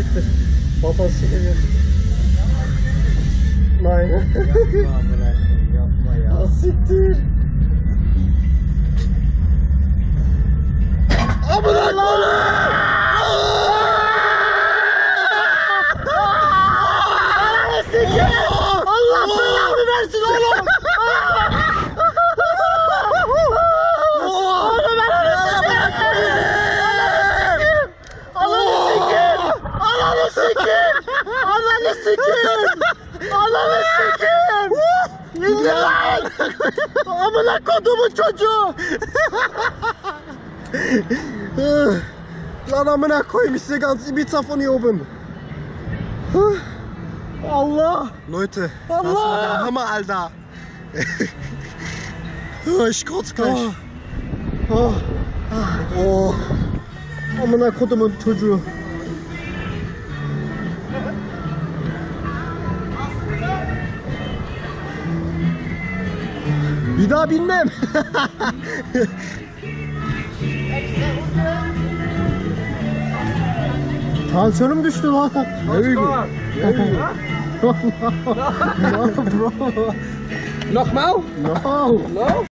lastiktir. Batası geliyor. Aynen. Yapma bırakın, yapma ya. Lastiktir. Amına koyayım! Allah belanı versin oğlum! Oğlum amına kodumun çocuğu! Lan amına koyayım, size ganz bir tafon oben. Allah! Leute, Allah. Das war der Hammer, Alter! Ich kotze gleich! Oh! Oh! Amına kodumun çocuğu! Bir daha binmem! Tansiyonum düştü lan! Ne no, bro. Nochmal? No. No.